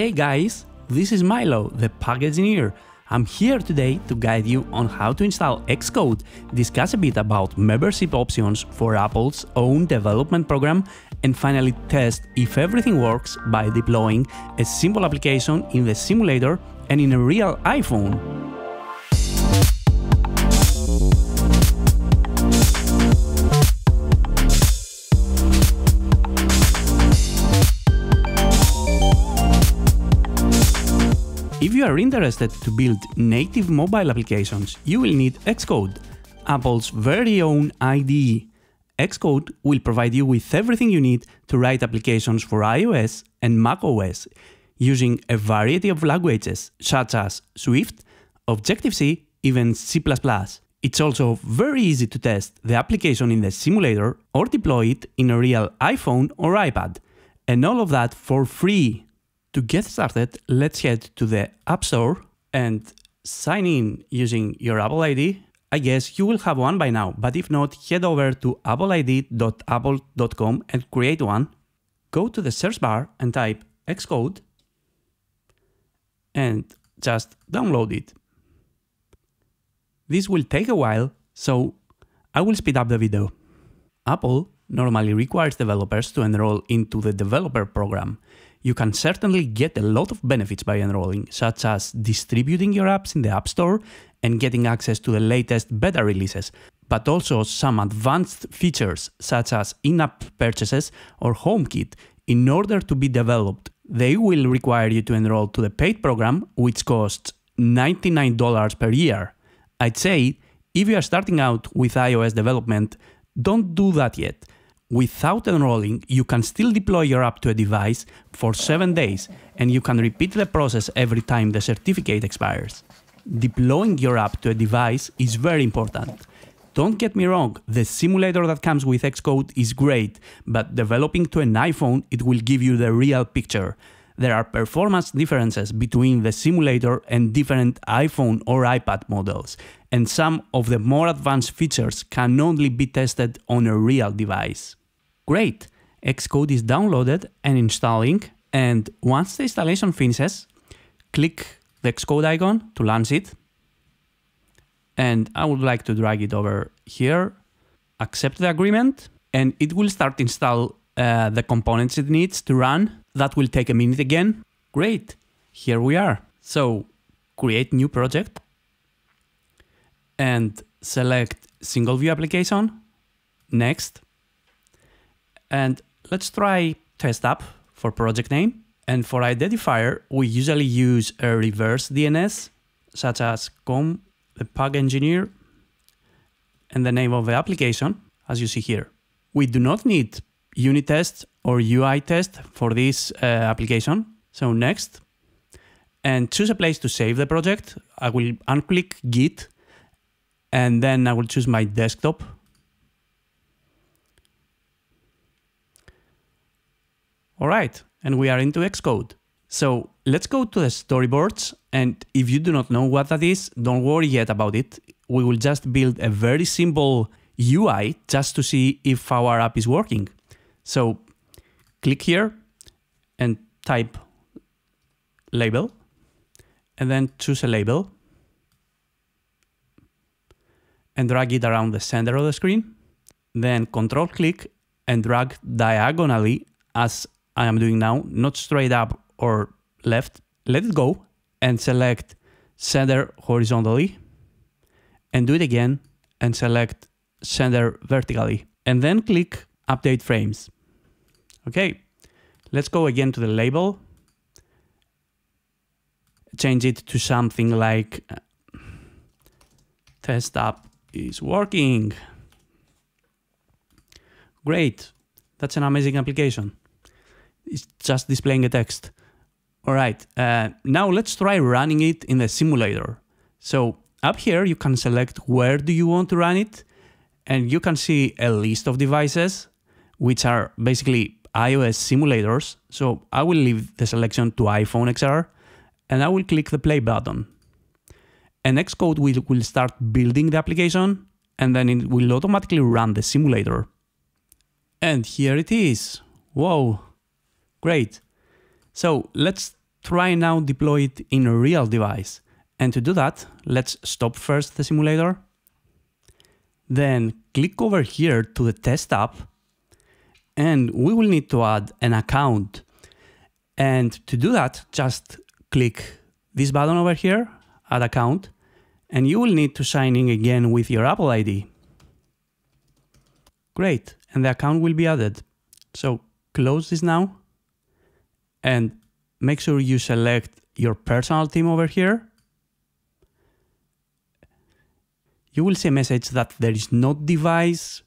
Hey guys, this is Milo, the Pug Engineer. I'm here today to guide you on how to install Xcode, discuss a bit about membership options for Apple's own development program, and finally test if everything works by deploying a simple application in the simulator and in a real iPhone. If you are interested to build native mobile applications, you will need Xcode, Apple's very own IDE. Xcode will provide you with everything you need to write applications for iOS and macOS, using a variety of languages such as Swift, Objective-C, even C++. It's also very easy to test the application in the simulator or deploy it in a real iPhone or iPad, and all of that for free. To get started, let's head to the App Store and sign in using your Apple ID. I guess you will have one by now, but if not, head over to appleid.apple.com and create one. Go to the search bar and type Xcode and just download it. This will take a while, so I will speed up the video. Apple normally requires developers to enroll into the developer program. You can certainly get a lot of benefits by enrolling, such as distributing your apps in the App Store and getting access to the latest beta releases, but also some advanced features such as in-app purchases or HomeKit in order to be developed. They will require you to enroll to the paid program, which costs $99 per year. I'd say, if you are starting out with iOS development, don't do that yet. Without enrolling, you can still deploy your app to a device for 7 days, and you can repeat the process every time the certificate expires. Deploying your app to a device is very important. Don't get me wrong, the simulator that comes with Xcode is great, but developing to an iPhone, it will give you the real picture. There are performance differences between the simulator and different iPhone or iPad models, and some of the more advanced features can only be tested on a real device. Great! Xcode is downloaded and installing, and once the installation finishes, click the Xcode icon to launch it. And I would like to drag it over here, accept the agreement, and it will start to install the components it needs to run. That will take a minute again. Great, here we are. So, create new project and select single view application, next. And let's try test app for project name. And for identifier, we usually use a reverse DNS, such as com, the Pug Engineer, and the name of the application, as you see here. We do not need unit test or UI test for this application. So next, and choose a place to save the project. I will unclick Git, and then I will choose my desktop. All right, and we are into Xcode. So let's go to the storyboards, and if you do not know what that is, don't worry yet about it. We will just build a very simple UI just to see if our app is working. So click here and type label, and then choose a label and drag it around the center of the screen. Then control click and drag diagonally, as I am doing now, not straight up or left. Let it go and select center horizontally, and do it again and select center vertically, and then click update frames. Okay, let's go again to the label, change it to something like test app is working. Great, that's an amazing application. It's just displaying a text. All right, now let's try running it in the simulator. So up here you can select where do you want to run it, and you can see a list of devices, which are basically iOS simulators. So I will leave the selection to iPhone XR, and I will click the play button. And Xcode will start building the application, and then it will automatically run the simulator. And here it is. Whoa, great. So let's try now deploy it in a real device. And to do that, let's stop first the simulator. Then click over here to the test app, and we will need to add an account. And to do that, just click this button over here, add account, and you will need to sign in again with your Apple ID. Great, and the account will be added. So close this now, and make sure you select your personal team over here. You will see a message that there is no device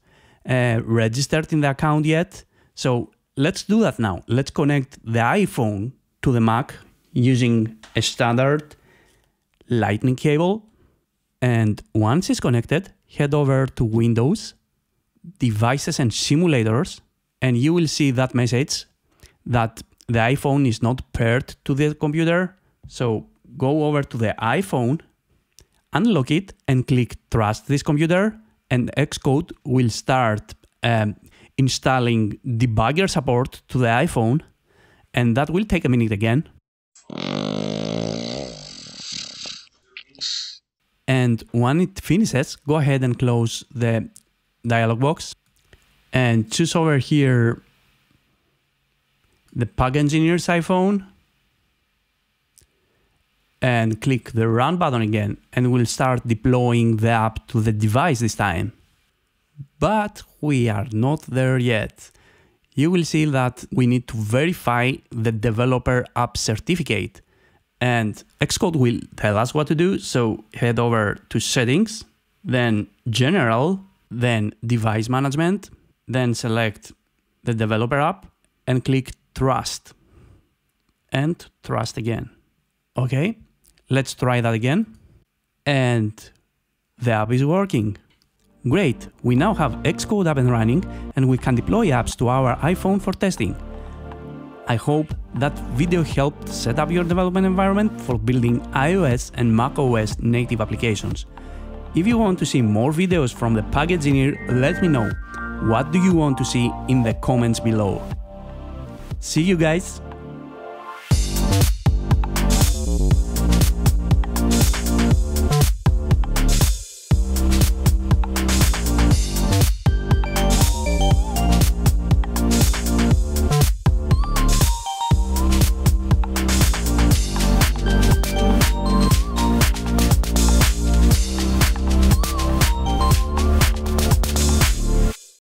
registered in the account yet. So let's do that now. Let's connect the iPhone to the Mac using a standard Lightning cable. And once it's connected, head over to Windows, Devices and Simulators, and you will see that message that the iPhone is not paired to the computer. So go over to the iPhone, unlock it, and click Trust this computer, and Xcode will start installing debugger support to the iPhone, and that will take a minute again. And when it finishes, go ahead and close the dialog box and choose over here the Pug Engineer's iPhone, and click the Run button again, and we'll start deploying the app to the device this time. But we are not there yet. You will see that we need to verify the developer app certificate, and Xcode will tell us what to do, so head over to Settings, then General, then Device Management, then select the developer app and click Trust, and Trust again. Okay. Let's try that again. And the app is working. Great, we now have Xcode up and running, and we can deploy apps to our iPhone for testing. I hope that video helped set up your development environment for building iOS and macOS native applications. If you want to see more videos from the Pug Engineer, let me know. What do you want to see in the comments below? See you guys!